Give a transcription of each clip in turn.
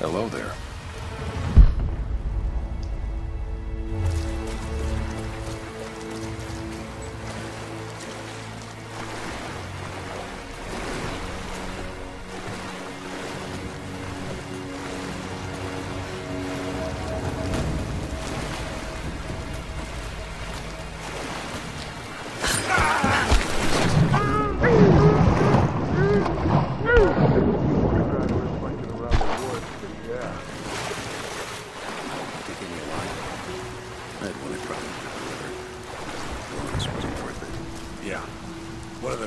Hello there.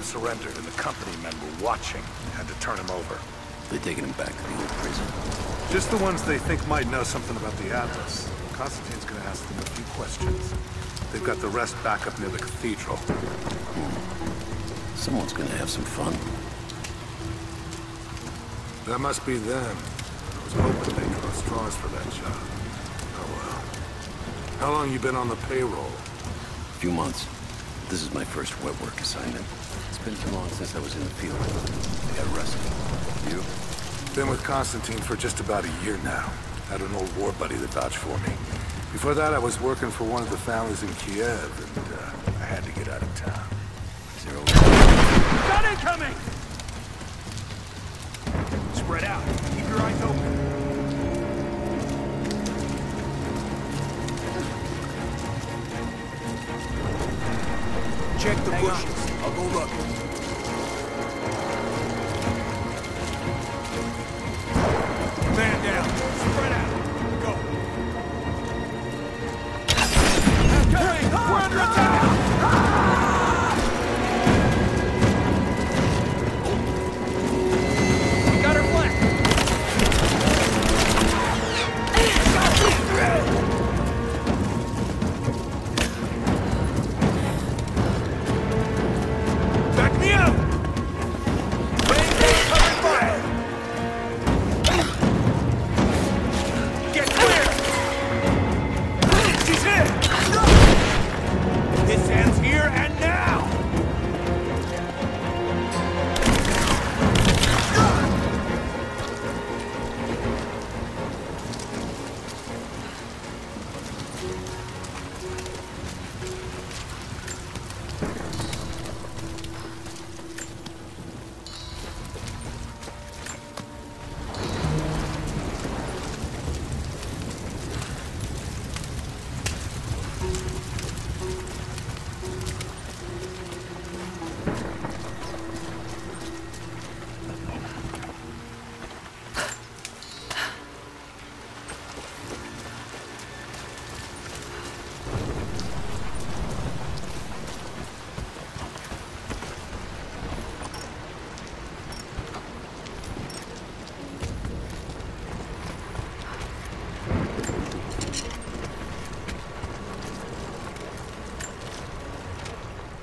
Surrendered, and the company men were watching and had to turn him over. They're taking him back to the old prison. Just the ones they think might know something about the Atlas. Constantine's gonna ask them a few questions. They've got the rest back up near the cathedral. Someone's gonna have some fun. That must be them. I was hoping they'd draw straws for that job. Oh well. How long you been on the payroll? A few months. This is my first wet work assignment. It's been too long since I was in the field. I got rusty. You? Been with Constantine for just about a year now. Had an old war buddy that vouched for me. Before that, I was working for one of the families in Kiev, and I had to get out of town. Got incoming! Spread out. Keep your eyes open. Check the bushes. I'll go look. Man down. Spread out. Go. Coming! We're under attack! We got her flat! Got her!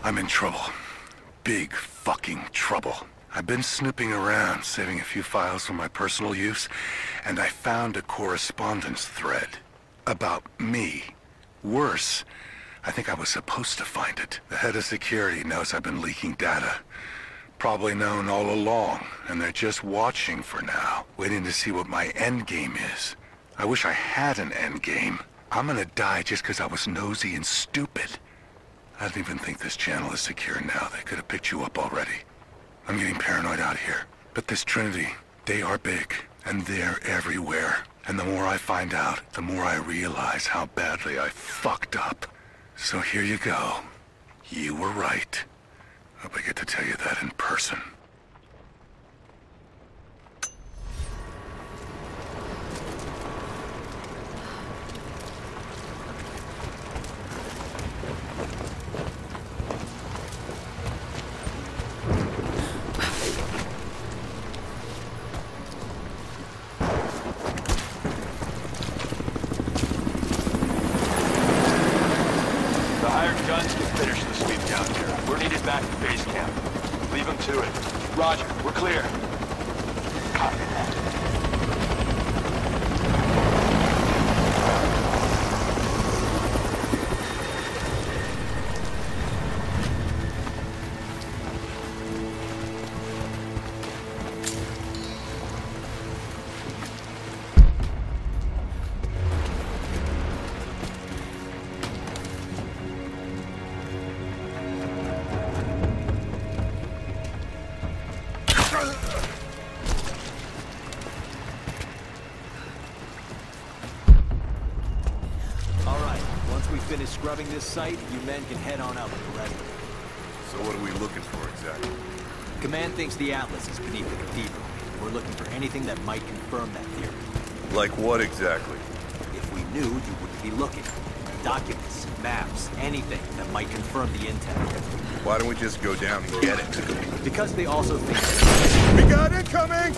I'm in trouble. Big fucking trouble. I've been snipping around, saving a few files for my personal use, and I found a correspondence thread about me. Worse, I think I was supposed to find it. The head of security knows I've been leaking data. Probably known all along, and they're just watching for now, waiting to see what my end game is. I wish I had an end game. I'm gonna die just because I was nosy and stupid. I don't even think this channel is secure now. They could have picked you up already. I'm getting paranoid out here. But this Trinity, they are big, and they're everywhere. And the more I find out, the more I realize how badly I fucked up. So here you go. You were right. Hope I get to tell you that in person. we finish scrubbing this site, you men can head on up with the rest of it. So what are we looking for exactly? Command thinks the Atlas is beneath the cathedral. We're looking for anything that might confirm that theory. Like what exactly? If we knew, you wouldn't be looking. Documents, maps, anything that might confirm the intel. Why don't we just go down and get it? Because they also think... We got incoming!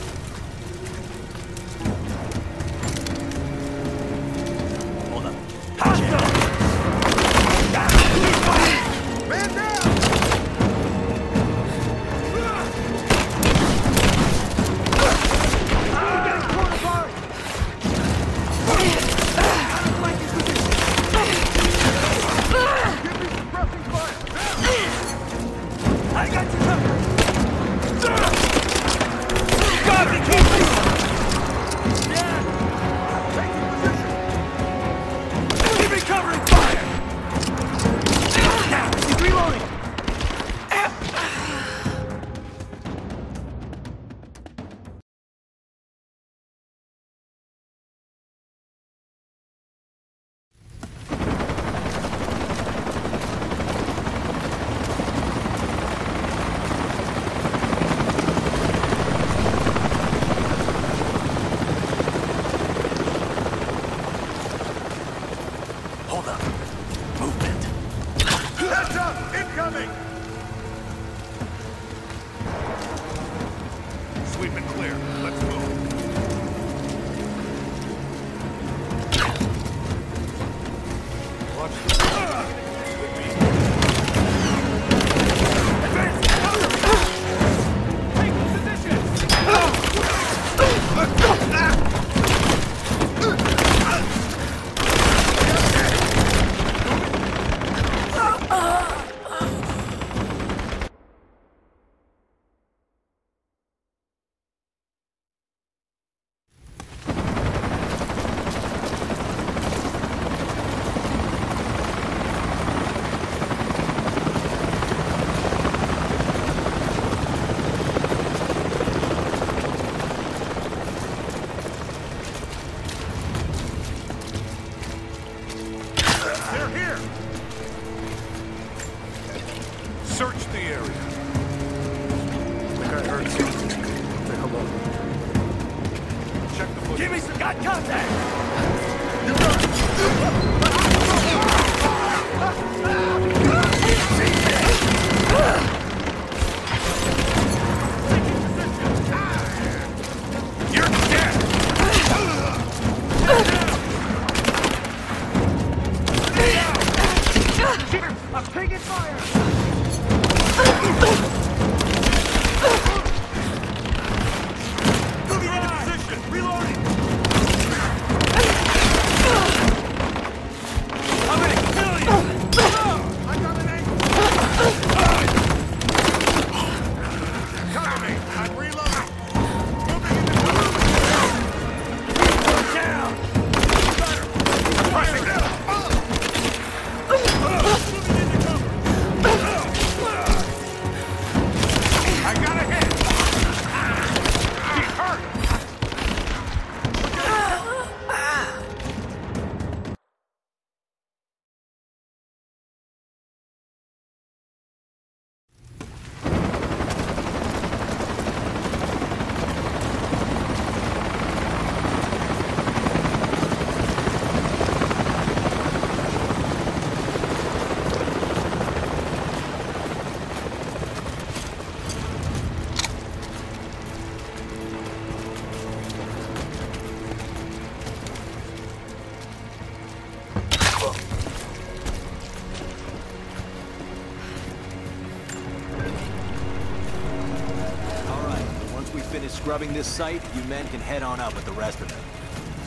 Scrubbing this site, you men can head on up with the rest of them.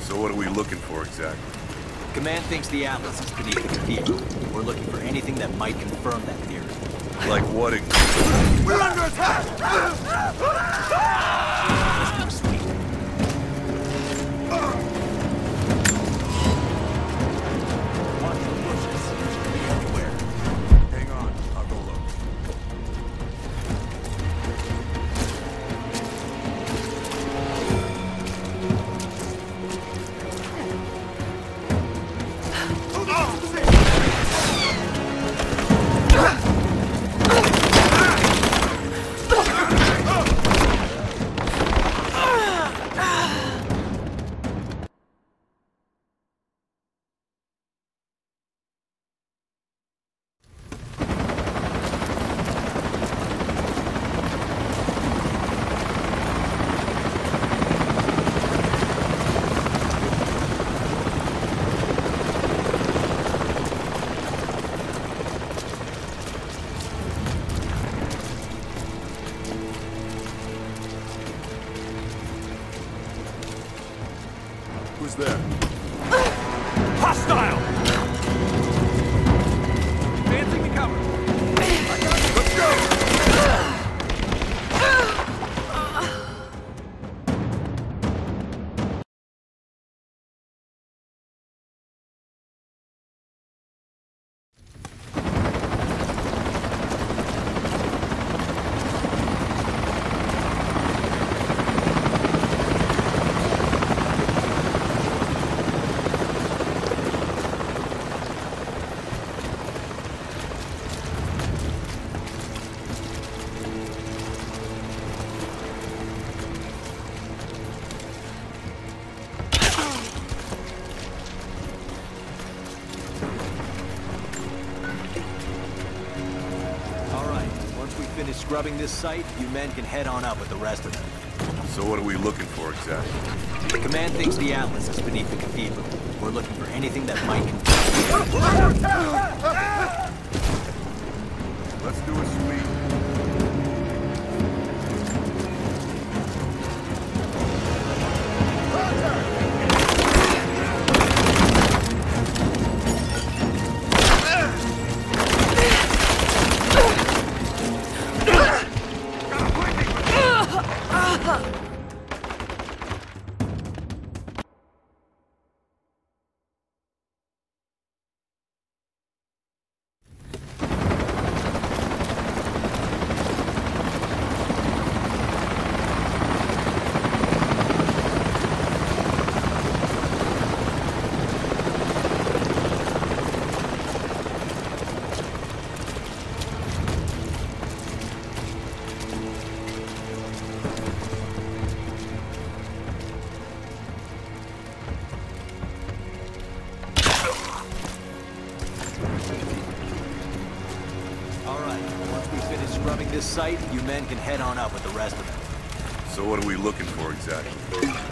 So what are we looking for exactly? Command thinks the Atlas is beneath the cathedral. We're looking for anything that might confirm that theory. Like what exactly? We're under attack! Watch the bushes. Anywhere. Hang on, I'll go low. Oh, Almost there. Hostile! Advancing to cover. I got you. Let's go! Scrubbing this site, you men can head on up with the rest of them. So what are we looking for exactly? The command thinks the Atlas is beneath the cathedral. We're looking for anything that might confuse. Let's do a sweep. Site, you men can head on up with the rest of them. So what are we looking for exactly?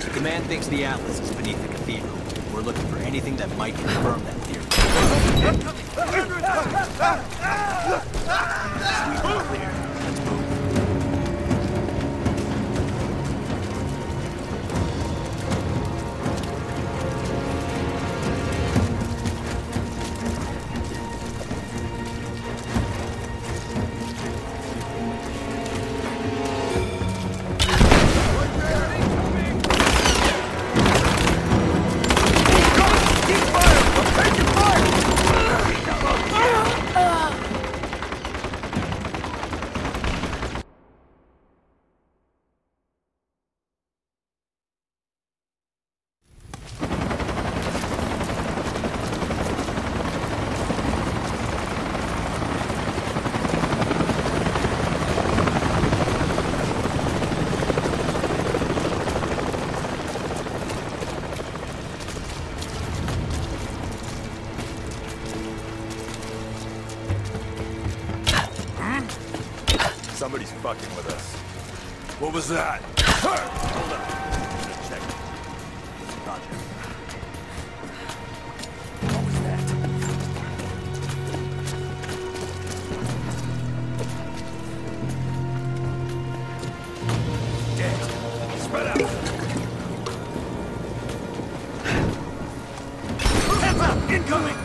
The command thinks the Atlas is beneath the cathedral. We're looking for anything that might confirm that theory. Sweep and clear. Let's somebody's fucking with us. What was that? Hold up. Check. Roger. What was that? Dead. Spread out. Heads up! Incoming!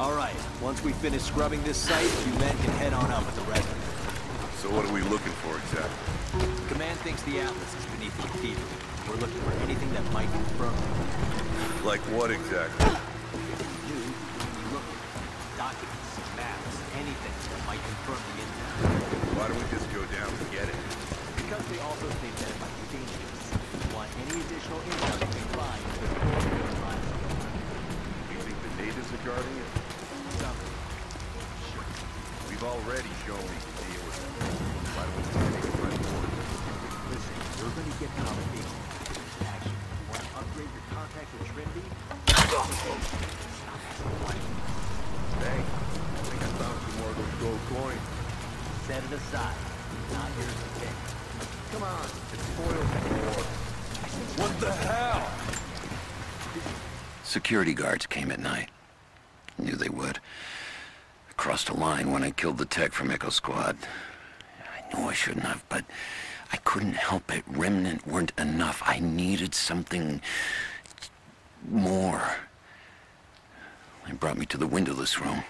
Alright, once we finish scrubbing this site, you men can head on up with the rest of it. So what are we looking for exactly? Command thinks the Atlas is beneath the cathedral. We're looking for anything that might confirm it. Like what exactly? You look at documents, maps, anything that might confirm the intel. Why don't we just go down and get it? Because they also think that it might be dangerous. If you want any additional intel you can find, you think the natives are guarding it? Something. Sure. We've already shown we can deal with them. Why don't we just take a run for it? Listen, we're going to get out of here. Action. You want to upgrade your contact with Trinity? Stop it. Hey, I think I found some more of those gold coins. Set it aside. Not yours to pick. Come on, it spoils the war. What the hell? Security guards came at night. Knew they would. I crossed a line when I killed the tech from Echo Squad. I knew I shouldn't have, but I couldn't help it. Remnant weren't enough. I needed something more. They brought me to the windowless room.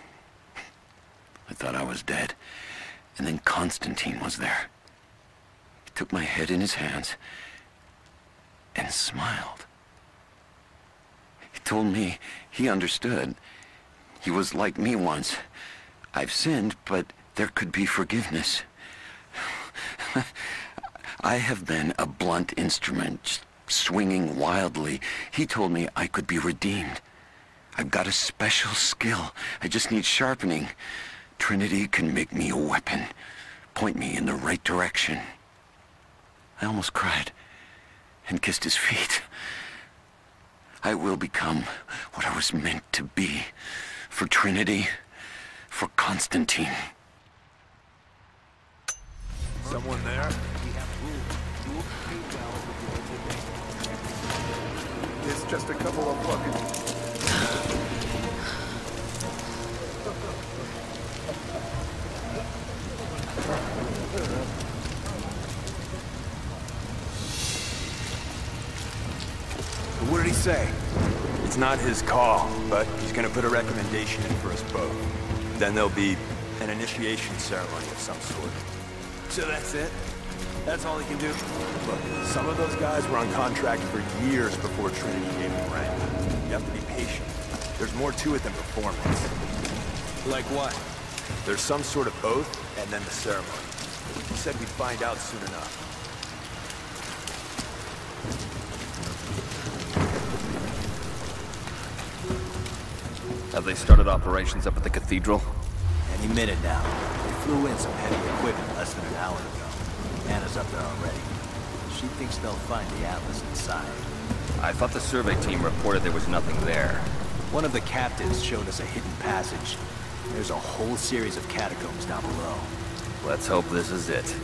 I thought I was dead. And then Constantine was there. He took my head in his hands and smiled. He told me he understood. He was like me once. I've sinned, but there could be forgiveness. I have been a blunt instrument, swinging wildly. He told me I could be redeemed. I've got a special skill. I just need sharpening. Trinity can make me a weapon, point me in the right direction. I almost cried and kissed his feet. I will become what I was meant to be, for Trinity, for Constantine. Someone there? We have rules. It's just a couple of fucking... What did he say? It's not his call, but he's gonna put a recommendation in for us both. Then there'll be an initiation ceremony of some sort. So that's it? That's all he can do? Look, some of those guys were on contract for years before Trinity gave them rank. You have to be patient. There's more to it than performance. Like what? There's some sort of oath, and then the ceremony. He said we'd find out soon enough. Have they started operations up at the cathedral? Any minute now. They flew in some heavy equipment less than an hour ago. Anna's up there already. She thinks they'll find the Atlas inside. I thought the survey team reported there was nothing there. One of the captains showed us a hidden passage. There's a whole series of catacombs down below. Let's hope this is it.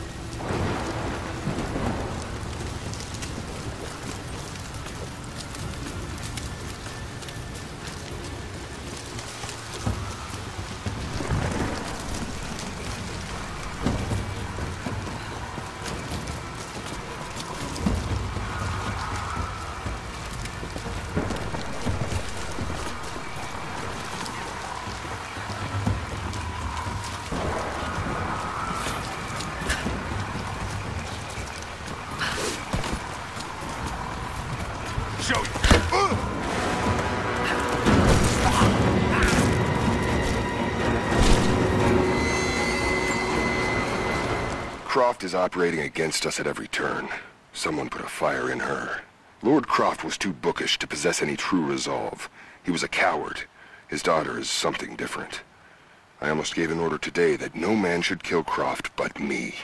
Croft is operating against us at every turn. Someone put a fire in her. Lord Croft was too bookish to possess any true resolve. He was a coward. His daughter is something different. I almost gave an order today that no man should kill Croft but me.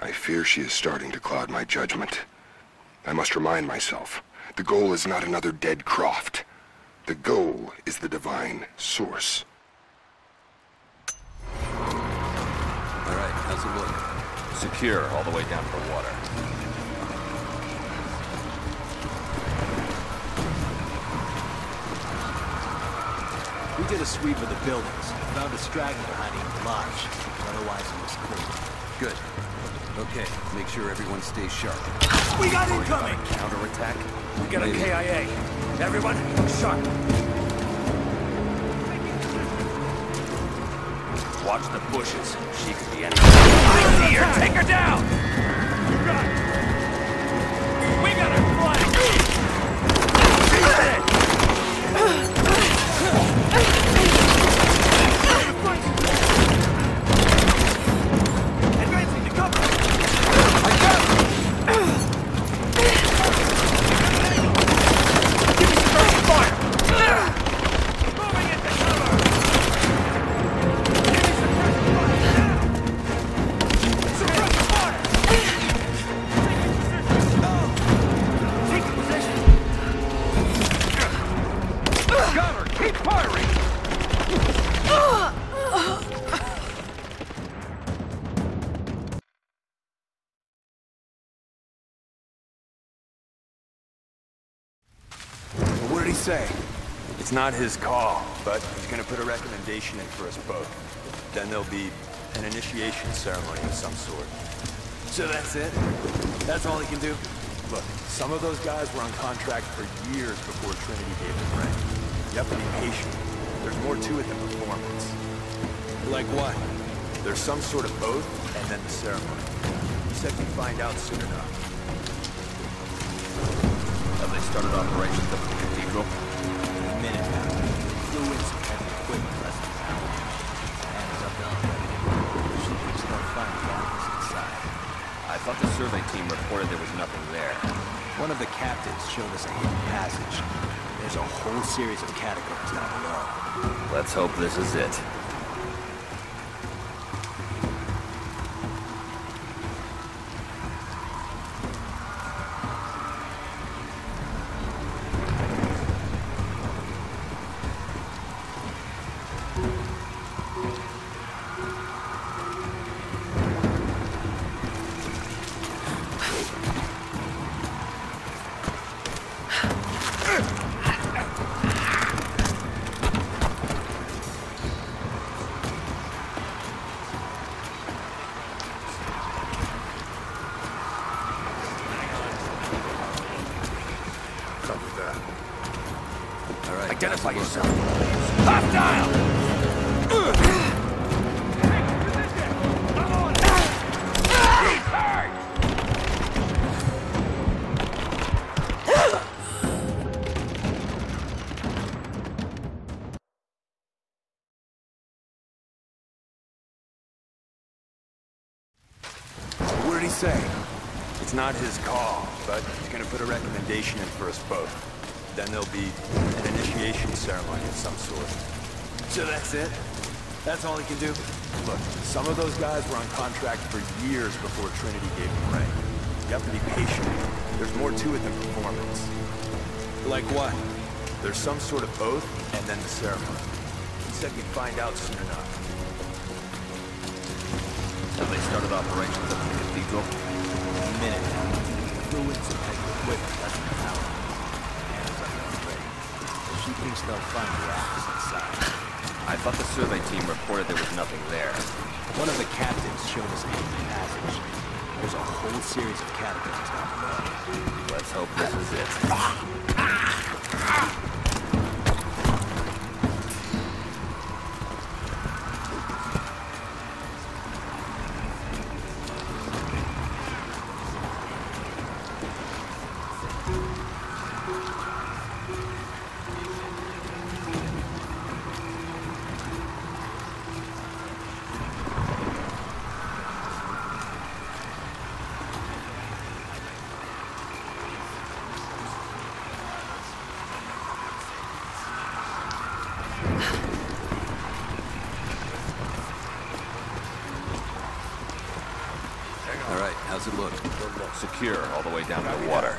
I fear she is starting to cloud my judgment. I must remind myself, the goal is not another dead Croft. The goal is the divine source. All right, how's it look? Secure all the way down to the water. We did a sweep of the buildings and found a straggler hiding in the lodge. Otherwise, it was clear. Good. Okay, make sure everyone stays sharp. We got incoming! Counterattack? We got a KIA. Everyone, sharp! Watch the bushes. She could be anything. I see her! Take her down! You got her! We got her flying! She's dead! Advancing to cover! I got her! Give me some fresh fire! It's not his call, but he's gonna put a recommendation in for us both. Then there'll be an initiation ceremony of some sort. So that's it? That's all he can do? Look, some of those guys were on contract for years before Trinity gave them rank. You have to be patient. There's more to it than performance. Like what? There's some sort of oath, and then the ceremony. He said we'd find out soon enough. Have they started operations up at the cathedral? Minutes now. Fluids and equipment less than an hour. Anna's up there already. She keeps no final bombs inside. I thought the survey team reported there was nothing there. One of the captains showed us a hidden passage. There's a whole series of catacombs down below. Let's hope this is it. Identify yourself. Hostile! What did he say? It's not his call, but he's gonna put a recommendation in for us both. Then there'll be an initiation ceremony of some sort. So that's it? That's all he can do? Look, some of those guys were on contract for years before Trinity gave them rank. You have to be patient. There's more to it than performance. Like what? There's some sort of oath, and then the ceremony. He said we'd find out soon enough. Have they started operations at the cathedral? A minute now. Ruins of heavy equipment less than an hour. She thinks they'll find the Atlas inside. I thought the survey team reported there was nothing there. One of the captains showed us a hidden passage. There's a whole series of catacombs down below. Let's hope this is it. How's it look? Secure all the way down by water.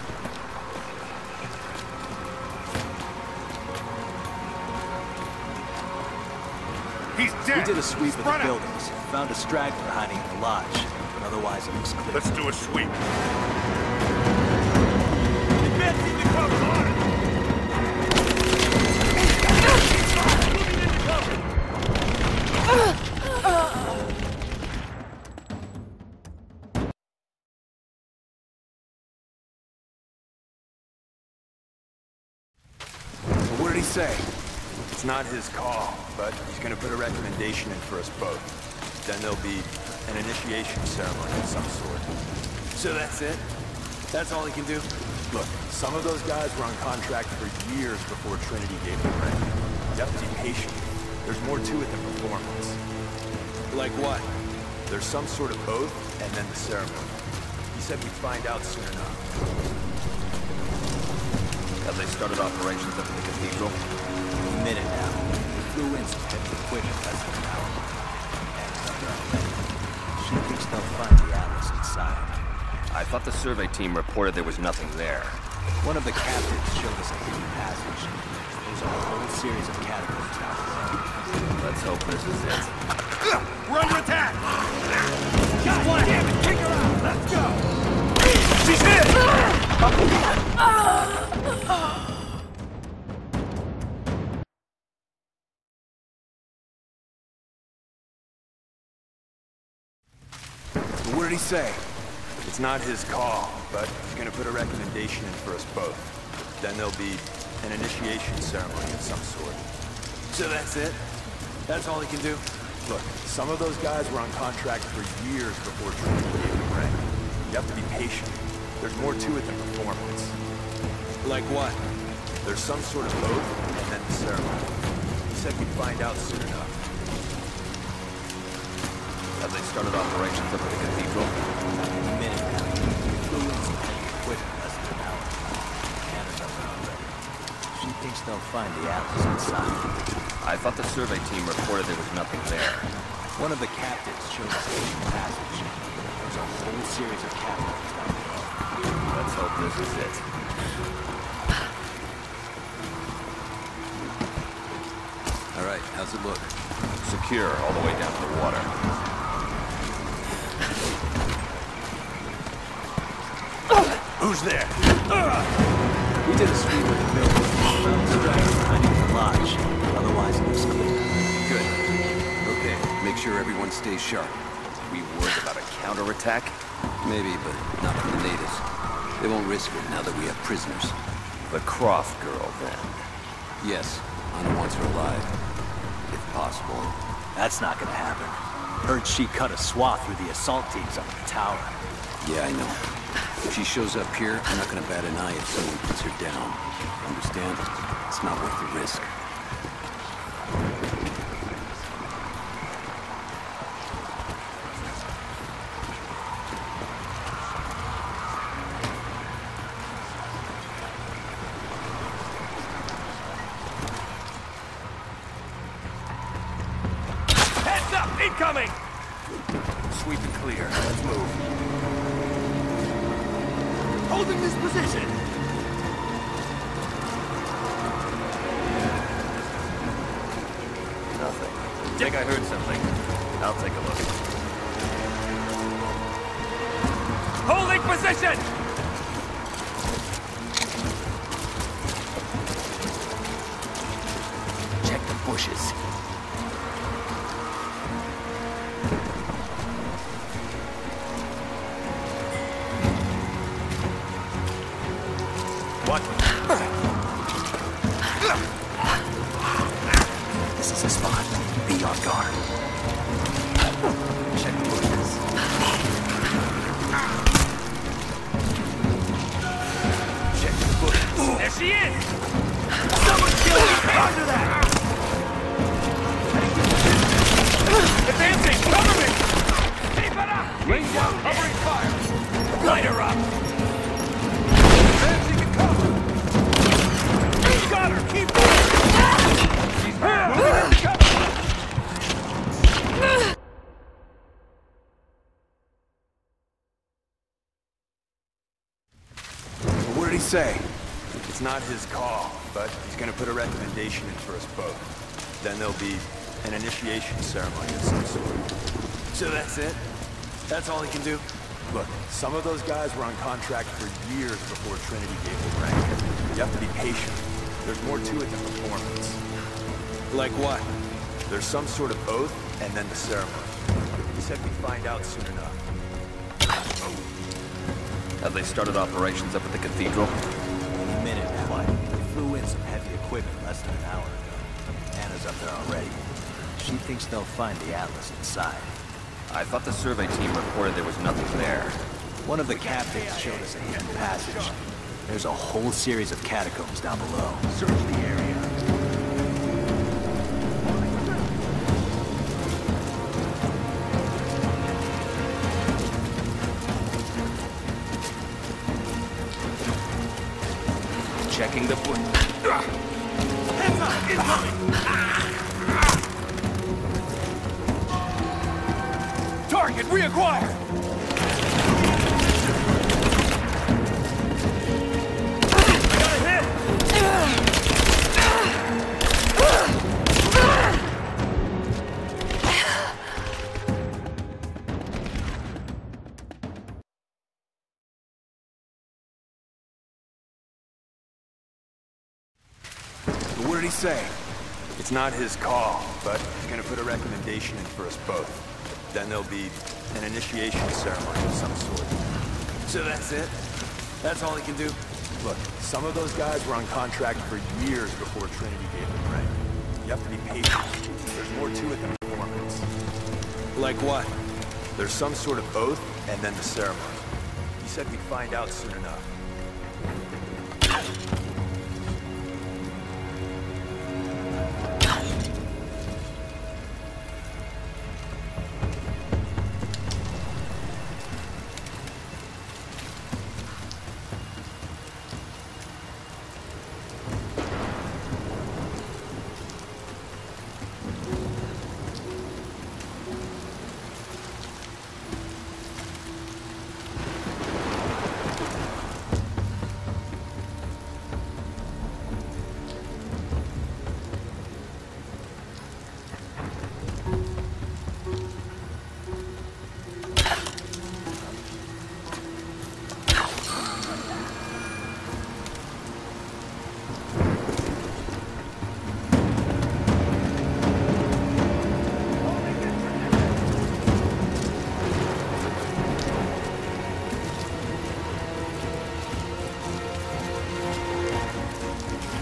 He's dead! We did a sweep of the buildings. Found a straggler hiding in the lodge, but otherwise it looks clear. Let's do a sweep. Advancing to cover! It's not his call, but he's gonna put a recommendation in for us both. Then there'll be an initiation ceremony of some sort. So that's it? That's all he can do? Look, some of those guys were on contract for years before Trinity gave them rank. You have to be patient. There's more to it than performance. Like what? There's some sort of oath, and then the ceremony. He said we'd find out soon enough. As they started operations up at the cathedral, a minute now, the flew in some heavy equipment less than an hour. She thinks they'll find the Atlas inside. I thought the survey team reported there was nothing there. One of the captains showed us a hidden passage. There's a whole series of catacombs out there. Let's hope this is it. We're under attack! God damn it! Take her out! Let's go! She's hit! What did he say? It's not his call, but he's gonna put a recommendation in for us both. Then there'll be an initiation ceremony of some sort. So that's it? That's all he can do? Look, some of those guys were on contract for years before Trinity gave them rank. You have to be patient. There's more to it than performance. Like what? There's some sort of oath, and then the ceremony. He said we'd find out soon enough. As they started operations up at the cathedral, a minute now, the fluids quit in less than an hour. Anna's up and already. She thinks they'll find the Atlas inside. I thought the survey team reported there was nothing there. One of the captives showed us a hidden passage. There's a whole series of catacombs down there. Let's hope this is it. All right, how's it look? Secure all the way down to the water. Who's there? We did a sweep of the building. Found the dragon behind the lodge. Otherwise, it looks clean. Good. Okay, make sure everyone stays sharp. We worried about a counterattack? Maybe, but not from the natives. They won't risk it now that we have prisoners. The Croft girl, then? Yes, Anna wants her alive. If possible. That's not gonna happen. Heard she cut a swath through the assault teams up in the tower. Yeah, I know. If she shows up here, I'm not gonna bat an eye if someone puts her down. Understand? It's not worth the risk. Heads up! Incoming! Sweep and clear. Let's move. Holding this position! Nothing. I think I heard something. I'll take a look. Holding position! Check the bushes. Say. It's not his call, but he's gonna put a recommendation in for us both. Then there'll be an initiation ceremony of some sort. So that's it? That's all he can do? Look, some of those guys were on contract for years before Trinity gave them rank. You have to be patient. There's more to it than performance. Like what? There's some sort of oath, and then the ceremony. He said we'd find out soon enough. As they started operations up at the cathedral. A minute now. They flew in some heavy equipment less than an hour ago. is up there already. She thinks they'll find the Atlas inside. I thought the survey team reported there was nothing there. One of the captains showed us a hidden passage. There's a whole series of catacombs down below. Search the area. Checking the foot. Heads up! Incoming! Target reacquired! I got a hit! What did he say? It's not his call, but he's gonna put a recommendation in for us both. Then there'll be an initiation ceremony of some sort. So that's it? That's all he can do? Look, some of those guys were on contract for years before Trinity gave them rank. You have to be patient. There's more to it than performance. Like what? There's some sort of oath, and then the ceremony. He said we'd find out soon enough.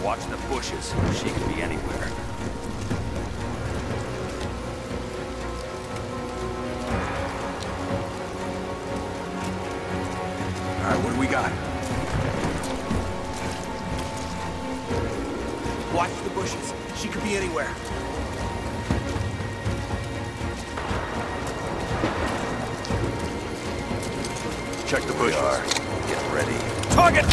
Watch the bushes. She could be anywhere. All right, what do we got? Watch the bushes. She could be anywhere. Check the bushes. Get ready. Target!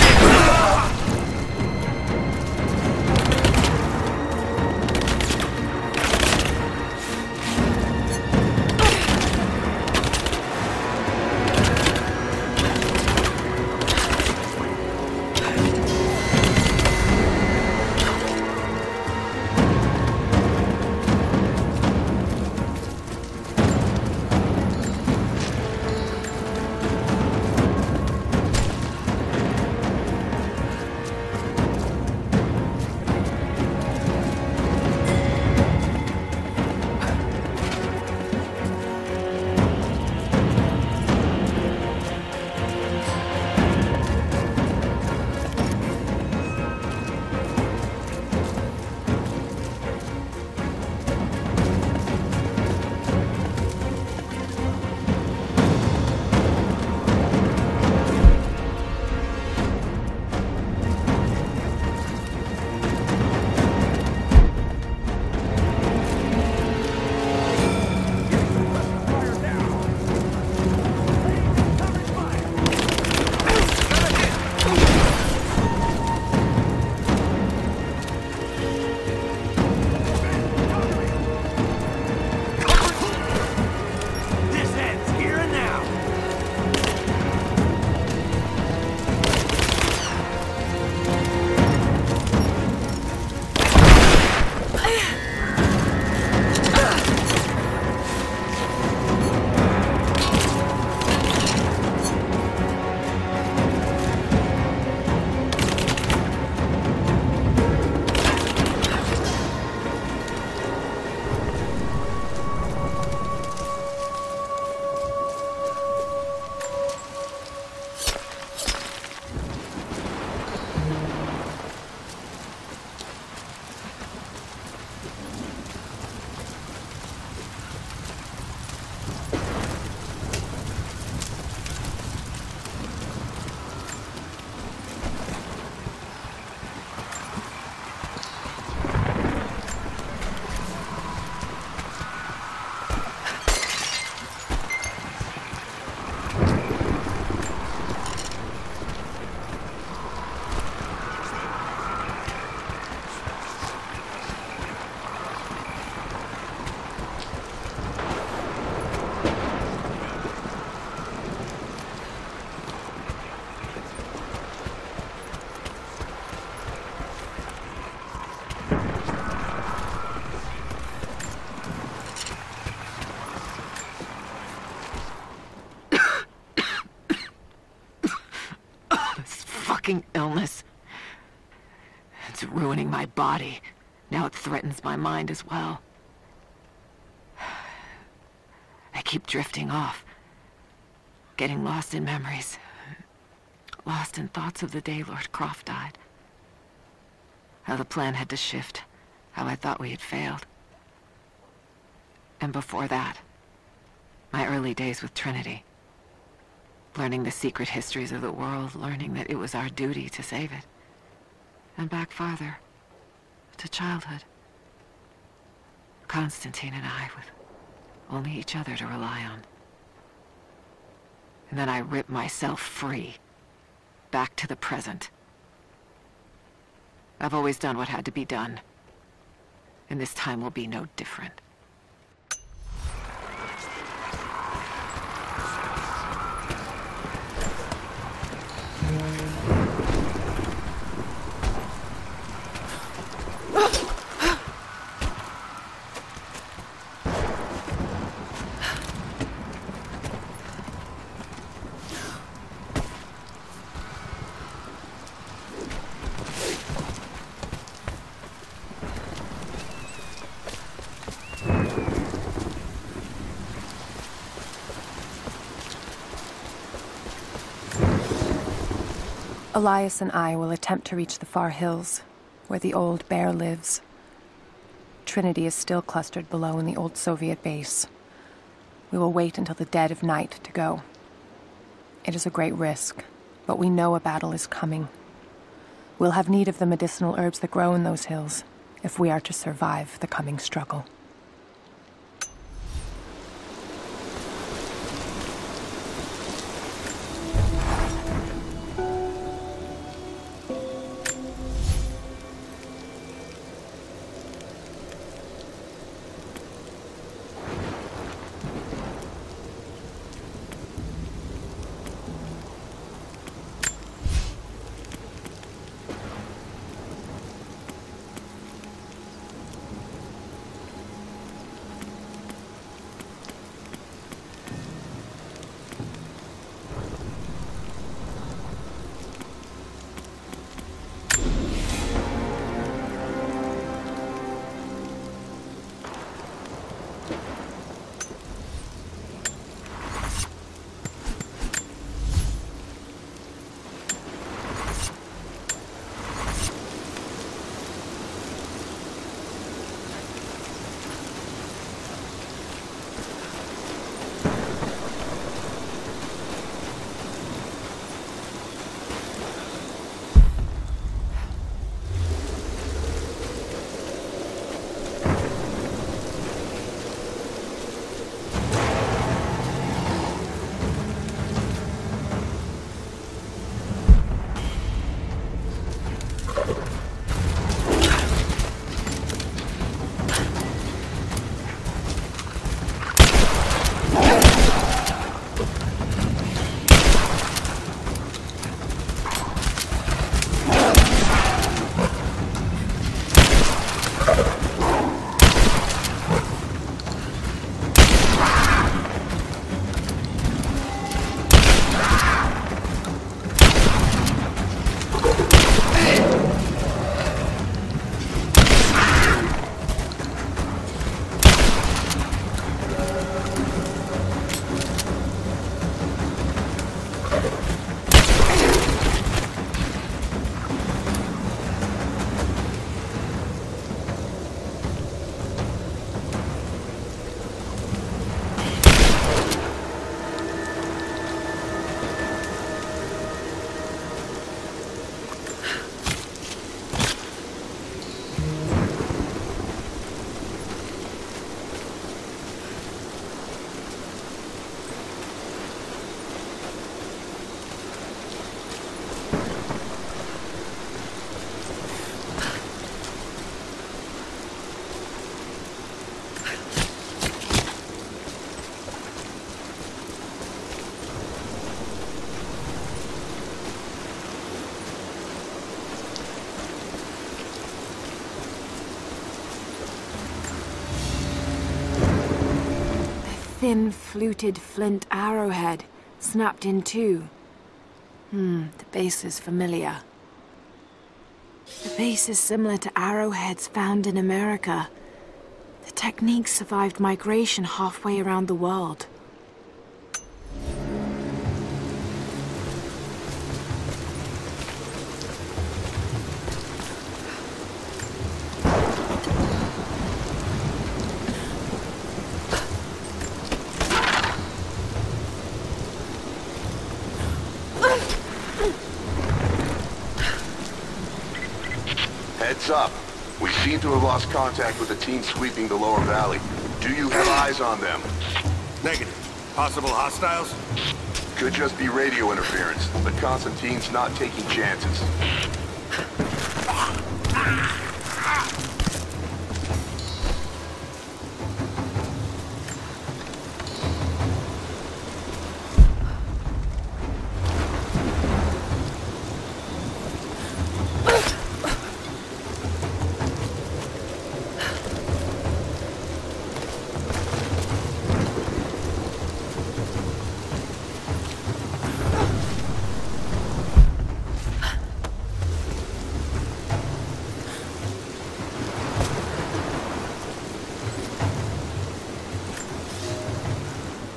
fucking illness. It's ruining my body. Now it threatens my mind as well. I keep drifting off, getting lost in memories, lost in thoughts of the day Lord Croft died. How the plan had to shift, how I thought we had failed. And before that, my early days with Trinity. Learning the secret histories of the world, learning that it was our duty to save it. And back farther, to childhood. Constantine and I, with only each other to rely on. And then I ripped myself free, back to the present. I've always done what had to be done, and this time will be no different. Elias and I will attempt to reach the far hills, where the old bear lives. Trinity is still clustered below in the old Soviet base. We will wait until the dead of night to go. It is a great risk, but we know a battle is coming. We'll have need of the medicinal herbs that grow in those hills, if we are to survive the coming struggle. Thin, fluted flint arrowhead, snapped in two. The base is familiar. The base is similar to arrowheads found in America. The technique survived migration halfway around the world. Up. We seem to have lost contact with the team sweeping the lower valley. Do you have eyes on them? Negative. Possible hostiles? Could just be radio interference, but Constantine's not taking chances.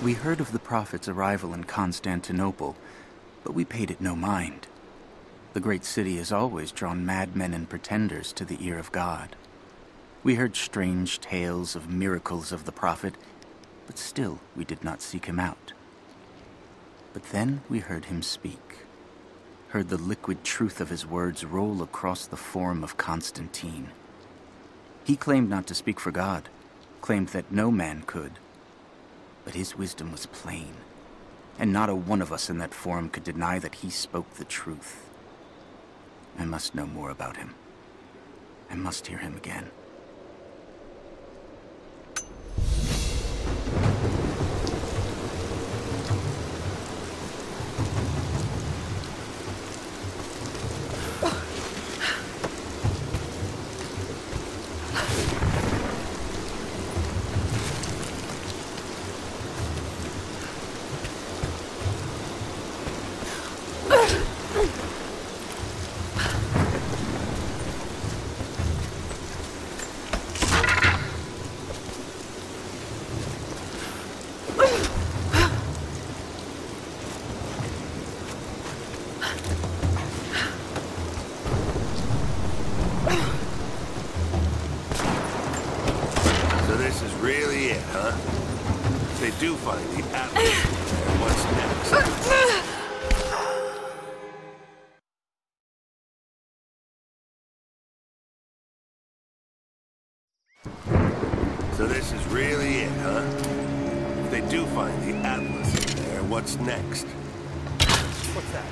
We heard of the Prophet's arrival in Constantinople, but we paid it no mind. The great city has always drawn madmen and pretenders to the ear of God. We heard strange tales of miracles of the Prophet, but still we did not seek him out. But then we heard him speak, heard the liquid truth of his words roll across the form of Constantine. He claimed not to speak for God, claimed that no man could. But his wisdom was plain, and not a one of us in that forum could deny that he spoke the truth. I must know more about him. I must hear him again. So this is really it, huh? If they do find the Atlas in there, what's next? What's that?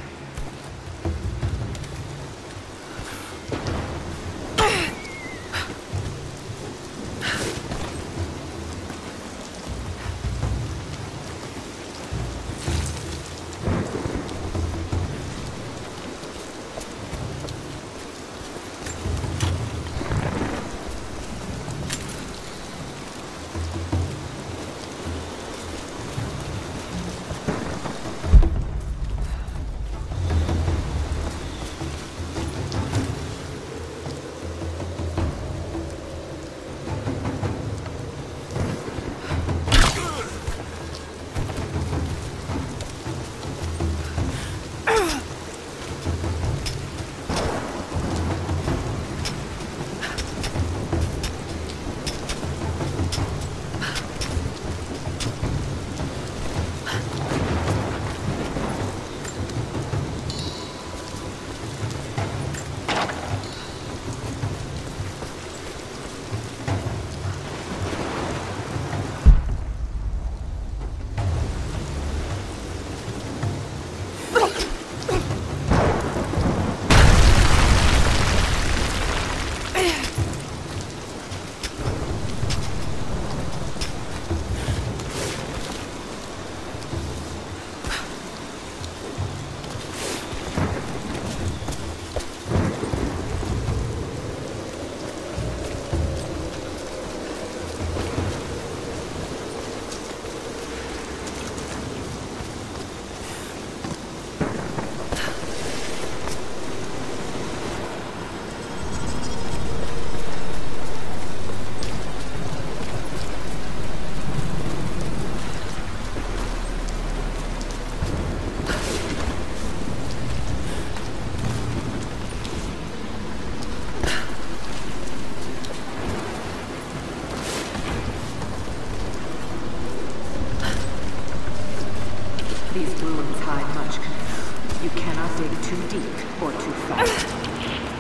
You cannot dig too deep or too far.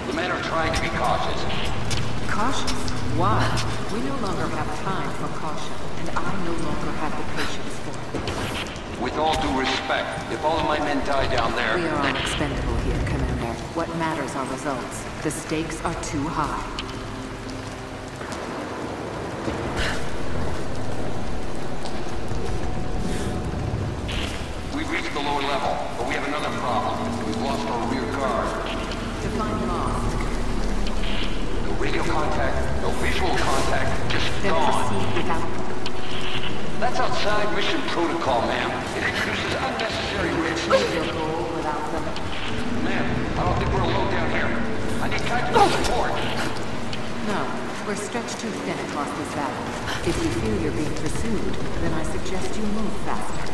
The men are trying to be cautious. Cautious? Why? We no longer have time for caution, and I no longer have the patience for it. With all due respect, if all of my men die down there... We are unexpendable here, Commander. What matters are results. The stakes are too high. We've reached the lower level, but we have another problem. We've lost our rear guard. Define lost. No radio contact, no visual contact, just gone. That's outside mission protocol, ma'am. It introduces unnecessary risks. Ma'am, I don't think we're alone down here. I need tactical support. No. We're stretched too thin across this valley. If you feel you're being pursued, then I suggest you move faster.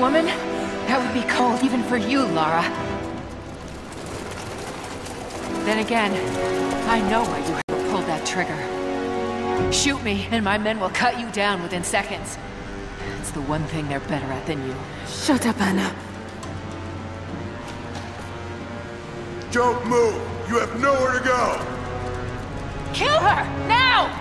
Woman? That would be cold even for you, Lara. Then again, I know why you haven't pulled that trigger. Shoot me, and my men will cut you down within seconds. It's the one thing they're better at than you. Shut up, Anna. Don't move! You have nowhere to go! Kill her! Now!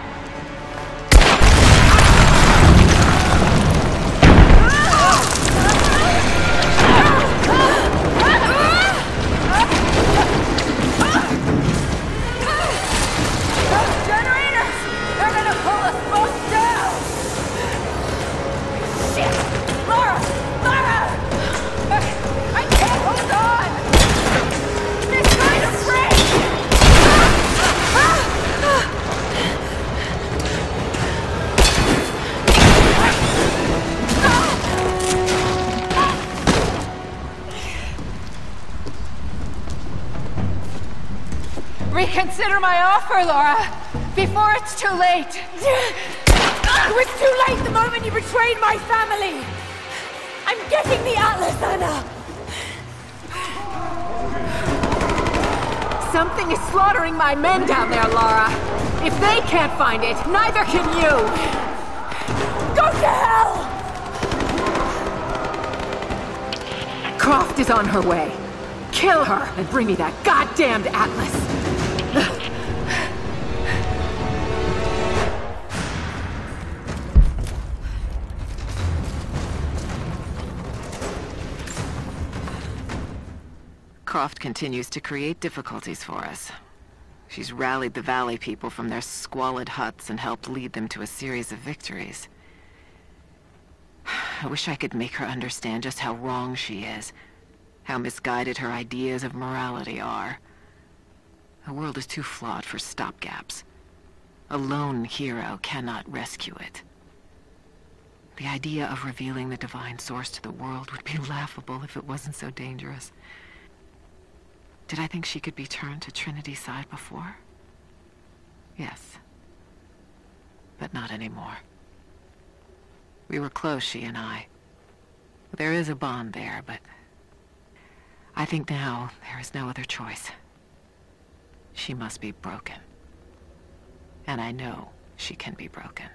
Consider my offer, Lara, before it's too late. It was too late the moment you betrayed my family. I'm getting the Atlas, Anna. Something is slaughtering my men down there, Lara. If they can't find it, neither can you. Go to hell! Croft is on her way. Kill her and bring me that goddamned Atlas. Croft continues to create difficulties for us. She's rallied the Valley people from their squalid huts and helped lead them to a series of victories. I wish I could make her understand just how wrong she is, how misguided her ideas of morality are. The world is too flawed for stopgaps. A lone hero cannot rescue it. The idea of revealing the divine source to the world would be laughable if it wasn't so dangerous. Did I think she could be turned to Trinity's side before? Yes. But not anymore. We were close, she and I. There is a bond there, but... I think now there is no other choice. She must be broken. And I know she can be broken.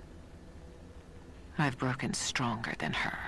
I've broken stronger than her.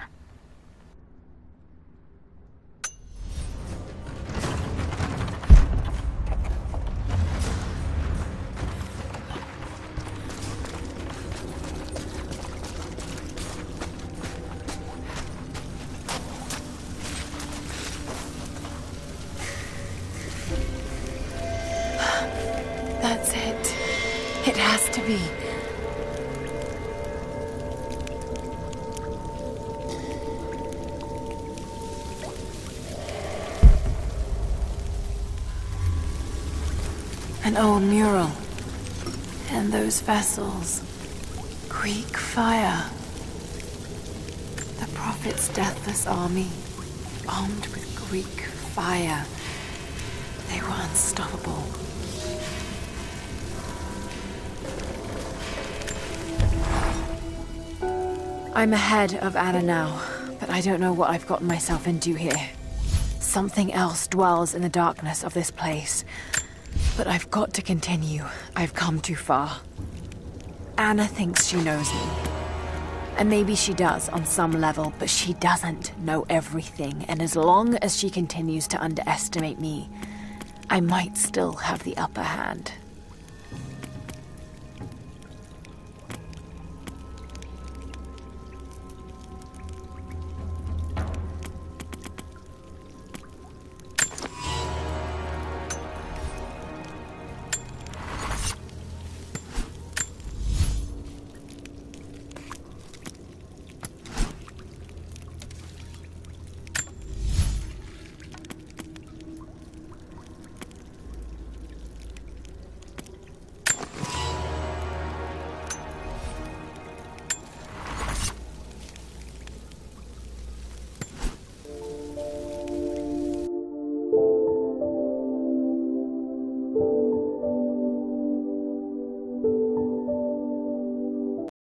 An old mural. And those vessels. Greek fire. The Prophet's deathless army, armed with Greek fire. They were unstoppable. I'm ahead of Anna now, but I don't know what I've gotten myself into here. Something else dwells in the darkness of this place. But I've got to continue. I've come too far. Anna thinks she knows me. And maybe she does on some level, but she doesn't know everything. And as long as she continues to underestimate me, I might still have the upper hand.